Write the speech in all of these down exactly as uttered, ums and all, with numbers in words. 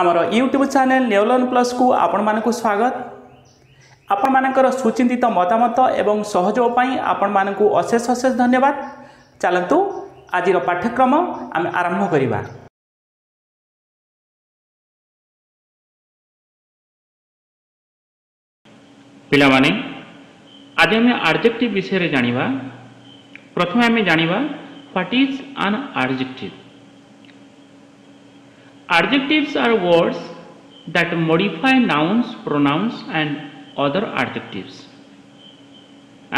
आमर YouTube channel नेओलर्न plus को आपण मानक स्वागत। आपण मानकर सुचिंतित मतामत एवं सहयोग पई आपण मानक अशेष अशेष धन्यवाद। चलतु आज पाठ्यक्रम आम आरंभ करिबा। पिला माने आज आम एडजेक्टिव विषय रे जानिबा। प्रथमे आम जानिबा what is an adjective. Adjectives are words that modify nouns, pronouns and other adjectives.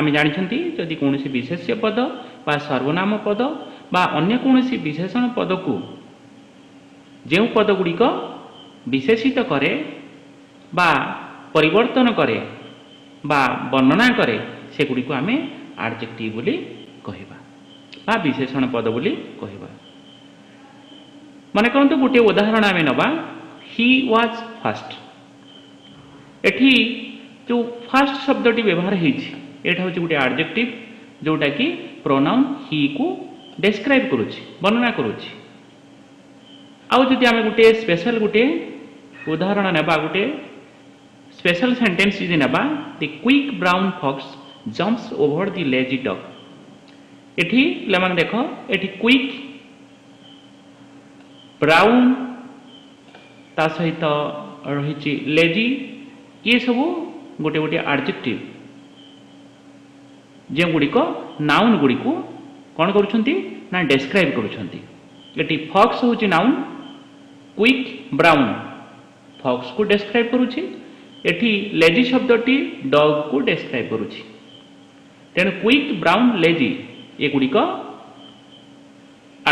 आमे जानिछन्ती यदि कोनोसी विशेष्य पद बा सर्वनाम पद बा अन्य कोनोसी विशेषण पद को जे पद गुड़िक विशेषित करे बा परिवर्तन करे बा वर्णना करे से गुड़ी को आमे एडजेक्टिव बोली कहबा बा विशेषण पद बोली कहबा। मन करूँ गोटे उदाहरण आम नवा ही वाज फास्ट। एठी जो फास्ट शब्दी व्यवहार होता हूँ गोटे एडजेक्टिव जोटा कि प्रोनाउन ही को डिस्क्राइब करुच्ची वर्णना करुच्ची। आदि आम गोटे स्पेशल गोटे उदाहरण नेबा गोटे स्पेशल सेंटेंस जी नेबा the quick brown fox jumps over the lazy dog. एठी लेमन देख एठी क्विक ब्राउन ता सहित रही लेजी ये सब गोटे गोटे एडजेक्टिव जो गुड़िक नाउन गुड़ी को कौन कर डिस्क्राइब करुँच। फॉक्स हूँ नाउन क्विक ब्राउन फॉक्स को डिस्क्राइब करुँची। एठी लेजी शब्दी डॉग को डिस्क्राइब करुँची। तेणु क्विक ब्राउन लेजी ये गुड़िक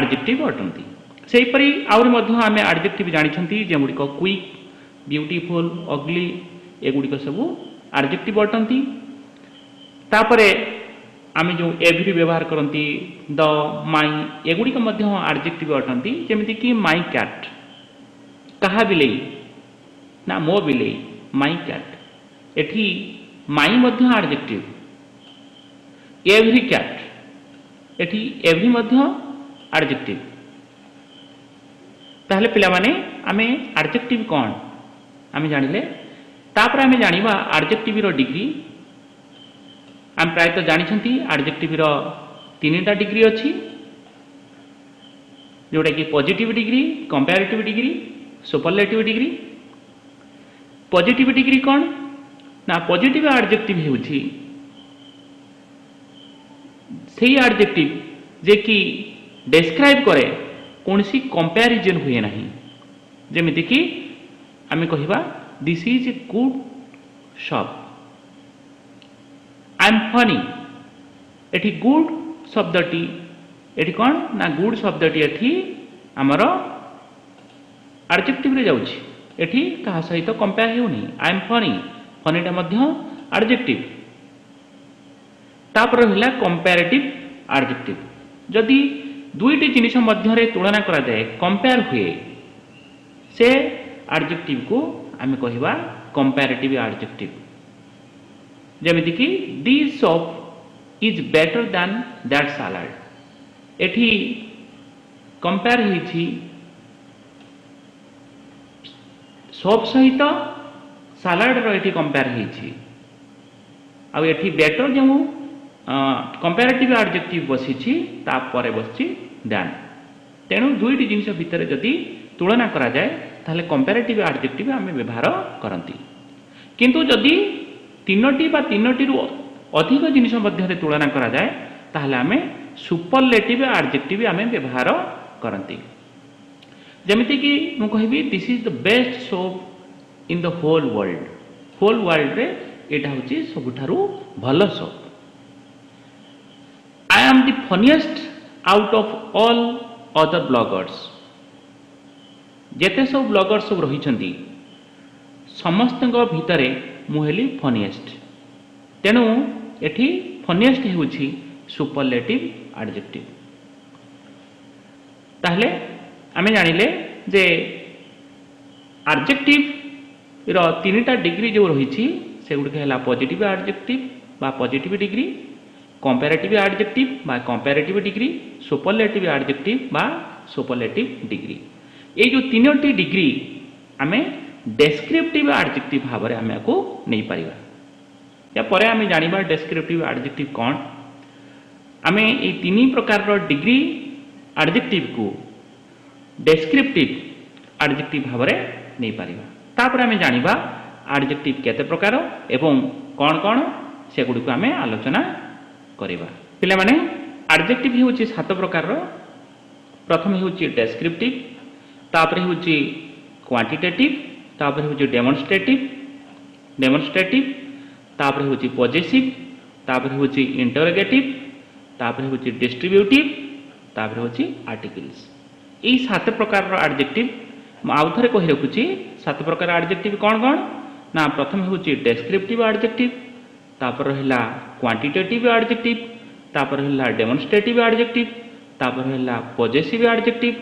एडजेक्टिव अटंती। सेहीपरि आउरी मध्य आमे एडजेक्टिव जानिछन्ती जेगुड़िक क्विक ब्यूटीफुल अग्ली एगुड़िक सबू एडजेक्टिव अटंती। तापरे आमे जो एभ्री व्यवहार करती द माई एगुड़िक मध्य एडजेक्टिव अटंती। जेमिति कि माई कैट कहा बिलेई ना मो बिलेई माई कैट। एठी माई मध्य एडजेक्टिव एभ्री कैट एठी एभ्री मध्य एडजेक्टिव। ताहले पिला माने आमे एडजेक्टिव कौन आमे जानिले। तापर आमे जानिबा एडजेक्टिव रो डिग्री। आम प्रायतः जानिछन्ती एडजेक्टिव रो तीनटा डिग्री अछि जोटा कि positive degree comparative degree superlative degree. Positive degree कौन ना पॉजिटिव एडजेक्टिव होउछि सेही एडजेक्टिव जे कि डिस्क्राइब करे कौन सी कंपैरिजन हुए ना जमीती कि आम कह this is a good shop I am funny. एठी गुड शब्दी एठी कौन ना गुड शब्दी एठी आमर एडजेक्टिव रे जाउछि। एठी कहा सहित कंपेयर होनी आई एम फनी फनीटा मध्य एडजेक्टिव। तापर हला कंपैरेटिव एडजेक्टिव। जदि दुईटी जिनिष मध्य तुलना करा जाए कंपेयर हुए से एडजेक्टिव को आम कहवा कंपैरेटिव एडजेक्टिव। जमीती कि this shop is better than that salad. एठी कंपेयर होइछि सॉप सहित सालाड रो एठी कंपेयर होइछि। आ एठी बेटर जो कंपैरेटिव एडजेक्टिव बसीछि तापर बसछि दैन। तेणु दुईटी जिनिष भितर जदि तुलना करा जाए ताहले कंपैरेटिव एडजेक्टिव आमे व्यवहार करती। किंतु जदि तीनोटी बा तीनोटी रु अधिक जिनिष मध्ये तुलना करा जाए ताहले आमे सुपरलेटिव एडजेक्टिव आमे व्यवहार करती। जेमिति कि मु कहबी this is the best soap in the whole world. Whole world रे एटा होछि सबुठारु भलो soap. I am the funniest out of all other bloggers। जेते सब ब्लगर्स सब रही समस्त भितर मुहली फनिएस्ट। तेणु एठी फनिएस्ट हो सुपरलेटिव एडजेक्टिव। ताहले आमे जानिले जे एडजेक्टिव रो तीनटा डिग्री जो रही सेगुड़िक है पॉजिटिव एडजेक्टिव बा पॉजिटिव डिग्री कंपैरेटिव एडजेक्टिव बा कंपैरेटिव डिग्री सुपरलेटिव एडजेक्टिव बा सुपरलेटिव डिग्री। ये जो तीनोटी डिग्री आमे डेस्क्रिप्टिव एडजेक्टिव भाव में आम नहीं पारिबा या परे आमे जानिबा डेस्क्रिप्टिव एडजेक्टिव कौन। आमे ए तीनी प्रकार डिग्री एडजेक्टिव को डेस्क्रिप्टिव एडजेक्टिव भाव में नहीं पारिबा। तापर आमे जानिबा एडजेक्टिव केते प्रकार एवं कौन कौन सेगुडी को आमे आलोचना करवा। पिले माने एडजेक्टिव होची सात प्रकार। प्रथम होची डेस्क्रिप्टिव, तापर होची क्वांटिटेटिव, तापर होची डेमोन्स्ट्रेटिव डेमोन्स्ट्रेटिव तापर होची पॉजेसिव, तापर होची इंटरोगेटिव, तापर होची डिस्ट्रीब्यूटिव, तापर होची आर्टिकल्स। एई सात प्रकार रो एडजेक्टिव आउ थे कही रखुची। सात प्रकार एडजेक्टिव कौन कौन ना प्रथम होची डेस्क्रिप्टिव एडजेक्टिव, तापर हैला क्वांटिटेटिव एडजेक्टिव, तापर हैला डेमोन्स्ट्रेटिव एडजेक्टिव, तापर हैला पॉजेसिव एडजेक्टिव,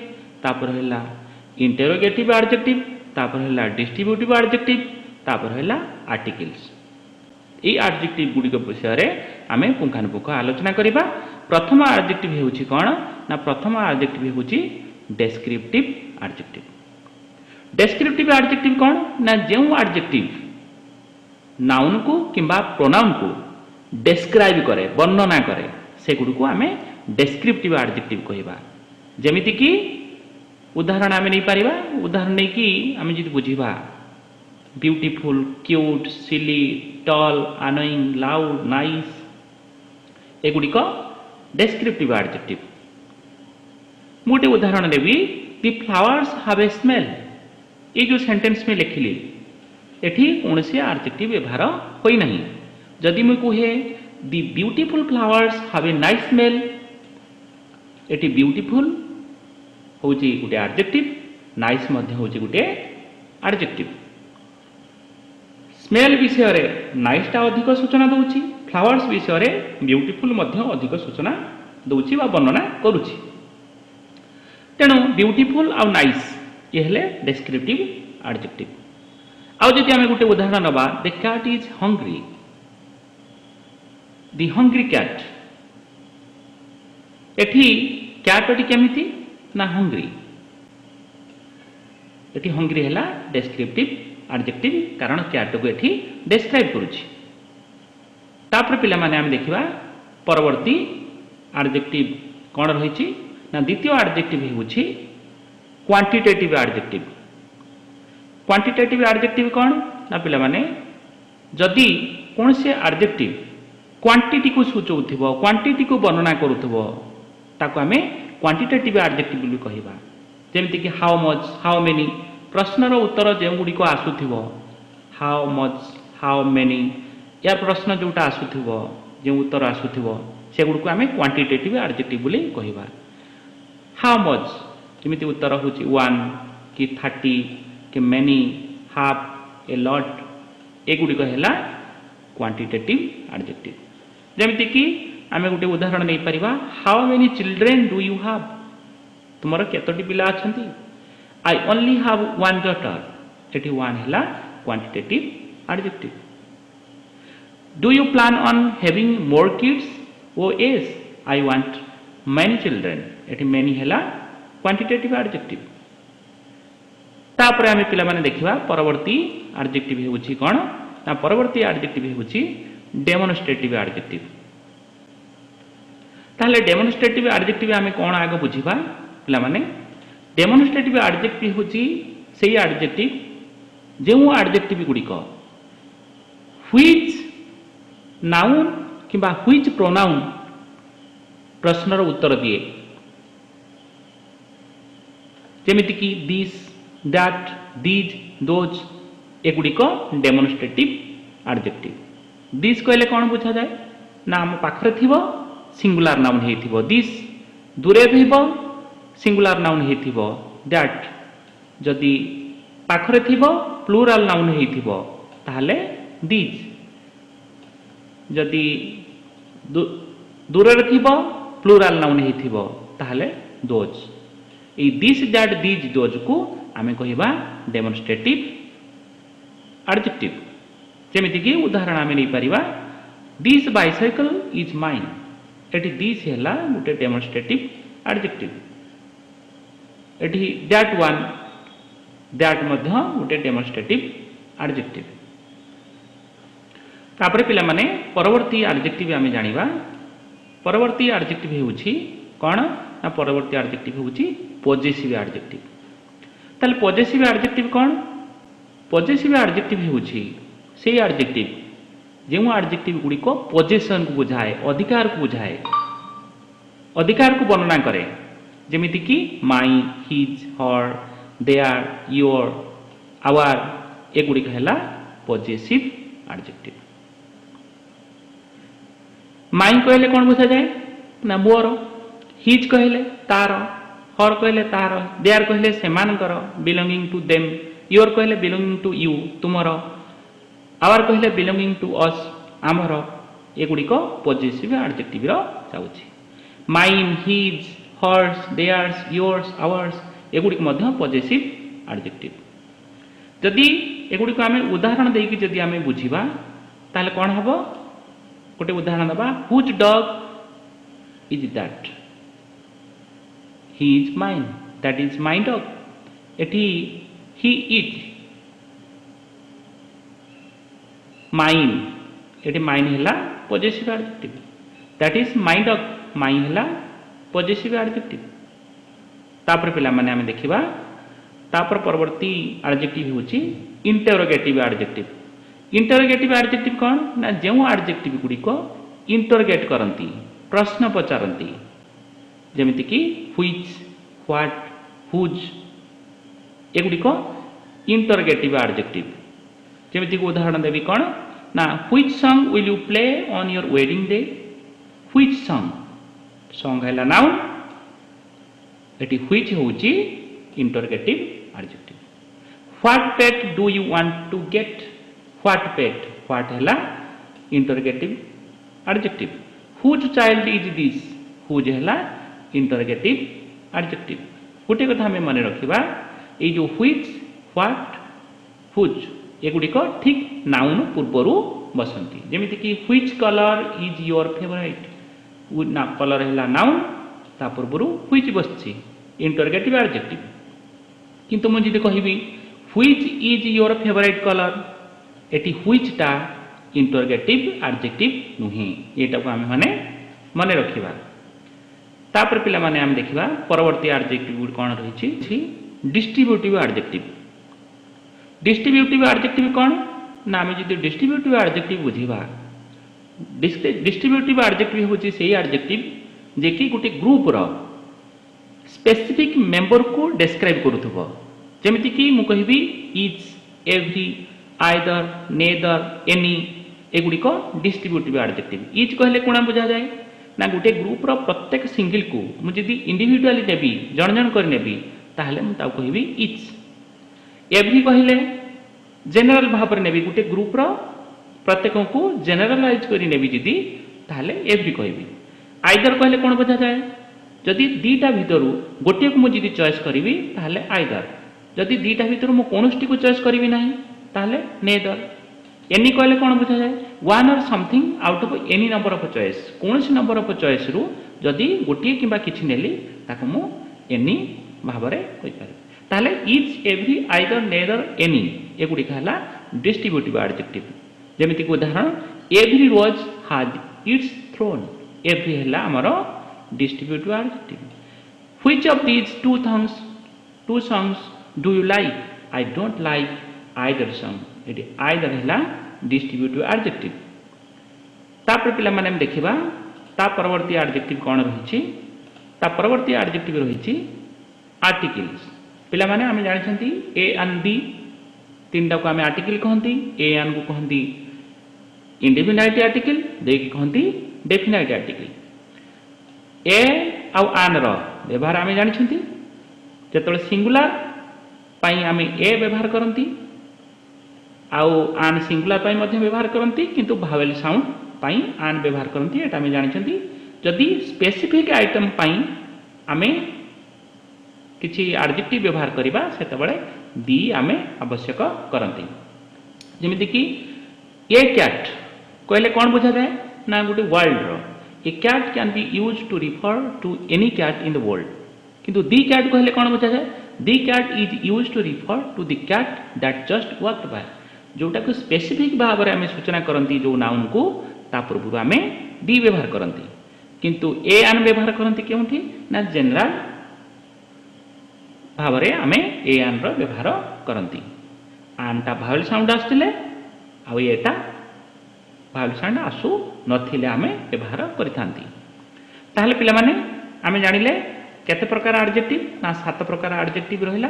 तापर हैला इंटरोगेटिव एडजेक्टिव, तापर हैला डिस्ट्रीब्यूटिव एडजेक्टिव, तापर हैला आर्टिकल्स। ए एडजेक्टिव गुडी विषय रे आमे पुंखानुपुंख आलोचना करिबा। प्रथम एडजेक्टिव होची कौन ना प्रथम एडजेक्टिव होची डेस्क्रिप्टिव एडजेक्टिव। डेस्क्रिप्टिव एडजेक्टिव कौन ना जो एडजेक्टिव नाउन को किंबा प्रोनाउन को डेस्क्राइब करे वर्णना करे सेगुडी को आमे डेस्क्रिप्टिव एडजेक्टिव कहबा। जेमिति कि उदाहरण आमे नहीं पारिबा। उदाहरण नै कि आमे जति बुझीबा beautiful, cute, silly, tall, annoying, loud, nice एगुडी को डेस्क्रिप्टिव एडजेक्टिव। मोटे उदाहरण देबी the flowers have a smell. ये जो सेंटेन्स में लिखिली एठी कौन से एडजेक्टिव व्यवहार होई नहीं। जदि मु कहे the beautiful flowers have a nice smell एठी ब्यूटीफुल होउची गुटे एडजेक्टिव, नाइस मध्ये होउची गुटे एडजेक्टिव। स्मेल विषय रे नाइस टा अधिक सूचना दउची, फ्लावर्स विषय रे ब्यूटीफुल मध्ये अधिक सूचना दउची बा वर्णना करूची। तेणु ब्यूटीफुल आ नाइस ये हेले डेस्क्रिप्टिव एडजेक्टिव। आउ जदि आमे गुटे उदाहरण नबा the cat is hungry, the hungry cat. एठी कैट ओटी केमिति ना हंग्री। एठी हंग्री हेला डेस्क्रिप्टिव एडजेक्टिव कारण कैट को एठी डिस्क्राइब करूची। तापर पिला माने हम देखिबा परवर्ती एडजेक्टिव कोन रहिची ना द्वितीय एडजेक्टिव होउची क्वांटिटेटिव एडजेक्टिव। क्वांटिटेटिव एडजेक्टिव कौन ना पिला माने जदि कौन से एडजेक्टिव क्वांटिटी को सूचौथिबो क्वांटिटी को वर्णना करूथिबो ताको आमे क्वांटिटेटिव एडजेक्टिव बोली कहबा। जेमति कि हाउ मच, हाउ मेनी प्रश्नर उत्तर जे गुडी को आसुथिबो हाउ मच, हाउ मेनी या प्रश्न जोटा आसुथिबो जे उत्तर आसुथिबो से गुडी को आमे क्वांटिटेटिव एडजेक्टिव बोली कहबा। हाउ मच जिमिति उत्तर होची वन कि थर्टी कि मेनी, हाफ, ए लॉट एगुडी कहला क्वांटिटेटिव एडजेक्टिव। जेमिति कि आमे गुटे उदाहरण नै परिबा how many children do you have. तुमर केतोटी पिला अछंती। I only have one daughter. एठी वन हैला quantitative adjective. Do you plan on having more kids. Oh yes I want many children. एठी मेनी हैला क्वांटिटेटिव एडजेक्टिव। तापर आमे पिला माने देखिबा परवर्ती एडजेक्टिव होउची कोन ना परवर्ती एडजेक्टिव होउची डेमोन्स्ट्रेटिव एडजेक्टिव। ताले डेमोन्स्ट्रेटिव एडजेक्टिव आमे कोन आगे बुझीबा पिला माने। डेमोन्स्ट्रेटिव एडजेक्टिव होउची सेही एडजेक्टिव जेउ एडजेक्टिव गुडी को व्हिच नाउन किबा व्हिच प्रोनाउन प्रश्नर उत्तर दिए। जेमिति कि दिस, दैट, दीज, दोज एगुडी डेमोन्स्ट्रेटिव एडजेक्टिव। दिस कहले कौन बुझा जाए ना आम पाखरे थिबो सिंगुलर नाउन हेथिबो दिस, दूरे थिबो सिंगुलर नाउन हेथिबो दैट, जदि पाखरे थिबो प्लूराल नाउन हेथिबो ताहले दीज, जदि दूरे थिबो प्लूराल नाउन हेथिबो ताहले दोज। ए दिस, दैट, दीज, दोज को आमे कहबा डेमोन्स्ट्रेटिव एडजेक्टिव। जेमिति कि उदाहरण आमे नै परिबा दिस बाइसाइकल इज माइन। एठी दिस हैला गुटे डेमोन्स्ट्रेटिव एडजेक्टिव। एठी दैट वन दैट मध्य गोटे डेमोन्स्ट्रेटिव एडजेक्टिव। तापर पिला माने परवर्ती एडजेक्टिव आमे जानिबा। परवर्ती एडजेक्टिव होउछि कोन ना परवर्ती एडजेक्टिव होउछि पजेसिव एडजेक्टिव। ताले पजेसिव एडजेक्टिव कोन? पजेसिव एडजेक्टिव होउछि सेही एडजेक्टिव जेउ एडजेक्टिव गुडी को पजेसन को बुझाए, अधिकार को बुझाए, अधिकार को वर्णना करे, जेमिति कि my, his, her, their, your, our एगुडी कहला पजेसिव एडजेक्टिव। माई कहले कौन बुझा जाए ना मोर, हिज कहले तार, हर कहले तार, देयर कहले सेमानकर बिलोंगिंग टू देम, योर कहले बिलोंगिंग टू यू तुमर, आवर कहले बिलोंगिंग टू अस आमर एगुडी को पजेसिव एडजेक्टिव रो जाउछि। Mine, his, hers, theirs, yours, ours एगुडी मध्य पजेसिव एडजेक्टिव। जदि एगुडी को आमे उदाहरण देकी जदि आमे बुझीबा ताले कोन हबो? गोटे उदाहरण दबा, whose dog is that? He is mine, that is my dog. एठी ही इज माइन, एठी माइन हैला possessive adjective. That is my dog, my हैला पजेसिव एडजेक्टिव। तापर पिला माने आमे देखिबा तापर परवर्ती एडजेक्टिव होची इंटरोगेटिव एडजेक्टिव। इंटरोगेटिव एडजेक्टिव कोन ना जेउ एडजेक्टिव गुडी को इंटरोगेट करंती, प्रश्न पचारंती, जेमिति कि व्हिच, व्हाट, हुज एगुडी को इंटरोगेटिव एडजेक्टिव। जेमिति को उदाहरण देबी कोन ना which song will you play on your wedding day? Which song, song हैला नाउन, एटी व्हिच होउची interrogative adjective. What pet do you want to get? What pet, what हैला interrogative adjective. Whose child is this? Whose हैला interrogative adjective. गोटे कथा हमें मन रखिबा ए जो व्हिच, व्हाट, हुज एगुडी को ठीक नाउन पूर्वरु बसंती, जेमिति कि which colour is your favourite? ना कलर हैला नाउन, ता पूर्वरु व्हिच बसछि इंटरोगेटिव एडजेक्टिव। किंतु मुझे कहबी which is your favourite colour, एटी व्हिचटा इंटरोगेटिव एडजेक्टिव नुहे, एटा को हम माने माने रखिबा। तापर पिला माने हम देखिबा परवर्ती एडजेक्टिव कोन रही छि? Distributive adjective. डिस्ट्रीब्यूटिव एडजेक्टिव कोन ना हम जदी डिस्ट्रीब्यूटिव एडजेक्टिव बुझीबा, डिस्ट्रीब्यूटिव एडजेक्टिव होछि सेही एडजेक्टिव जे कि गुटे ग्रुप रो स्पेसिफिक मेंबर को डिस्क्राइब करूथबो, जेमिति कि मु कहबी each, every, either, neither, any एगुडी को डिस्ट्रीब्यूटिव एडजेक्टिव। इच कहले कोना बुझा जाए ना गुटे ग्रुप रो प्रत्येक सिंगल को मु जदी इंडिविजुअली नेबी, जन जन कर नेबी, ताहले मु ता कहबी इच। एवरी कहले जनरल भाबर नेबी, गुटे ग्रुप रो प्रत्येक को जनरलाइज करी नेबी जदी ताहले एवरी कहबी। आइदर कहले कोन बुझा जाए? जदि दीटा भितर गोटे को मुझे चॉइस करी ताहले आइदर, जदि दीटा भितर मु कोनोस्टी को चॉइस करी नहीं ताहले नेदर। एनी कहले कोन बुझा जाए? वन और something out of any number of choice, कोनोसी नंबर ऑफ चॉइस रु जदि गोटे किबा किछि नेली ताको मु एनी भाबरे होई पारे। ताहले each, every, either, neither, any एगुडी कहला डिस्ट्रीब्यूटिव एडजेक्टिव। जेमिति को उदाहरण, every rose has its thorn, every हैला हमरो distributive adjective. Which of these two things, two songs do you like? I don't like either song, एटी आइदर हैला distributive adjective. तापर पिला माने हम देखिबा ता परवर्ती एडजेक्टिव कोन रही छि? ता परवर्ती एडजेक्टिव रही छि आर्टिकल्स। पिला माने हम जानि छथि ए एंड बी तीनटा को हम आर्टिकल कहंती। ए एंड को कहंती इंडिफिनाइट आर्टिकल, दे की कहंती डेफिनाइट आर्टिकल। ए आउ आन रो व्यवहार आमे जानिछंती, जेतबे सिंगुलर पाई आमे ए व्यवहार करंती, आउ आन सिंगुलर पाई मध्ये व्यवहार करंती, किंतु भावेल साउंड पाई आन व्यवहार करंती, एटा आमे जानिछंती। जदि स्पेसिफिक आइटम पाई आमे किछि एडजेक्टिव व्यवहार करिबा सेतबेले दी आमे आवश्यक करंती। जेमिति कि ए क्याट कहले कोन बुझा जाए ना गुटे वर्ल्ड रो। A cat can be used to refer to any cat in the world. किंतु the cat कहले कोन बुझा जाए the cat is use to refer to the cat that just walked by जोटा को स्पेसिफिक भाव में सूचना करती जो नाउन को पूर्व आम डी व्यवहार करती किंतु ए आन व्यवहार करती क्योंकि ना जनरल भाव में आम ए आन व्यवहार करती आनटा भावल साउंड आसले आटा भावल साउंड आसू नाम व्यवहार करता पाने आम जाने केत प्रकार आडजेक्टिव ना सात प्रकार आडजेक्टिव रहा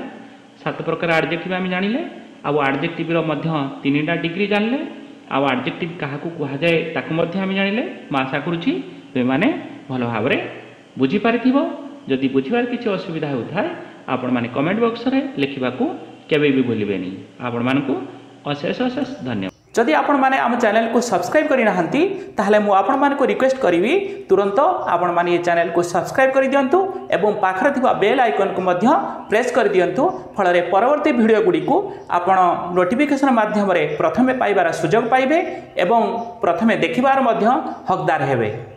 सात प्रकार आडजेक्टिव आम जाने आडजेक्टिव तीन टा डिग्री जानले आउ आडजेक्टिव क्या कह जाए ताकूँ जाने आशा करुँची तुम्हें भल भाव में बुझीपार जदि बुझार किसी असुविधा होता है आपण मैंने कमेंट बॉक्स रे लिखा केवे भी भूलें आपण मानू अशेष अशेष धन्यवाद। जदि आपण मैंने आम चैनल को सब्सक्राइब करना मुझे आपण मानू रिक्वेस्ट करी तुरंत आपण मैंने चैनल को सब्सक्राइब कर दिंतु और पाखर थोड़ा बेल आइकन को प्रेस कर दिंतु फल परवर्ती वीडियो गुडी को आपण नोटिफिकेशन माध्यम प्रथमे पाइबार सुजोग पाइबे और प्रथमे देखिबार हकदार हेबे।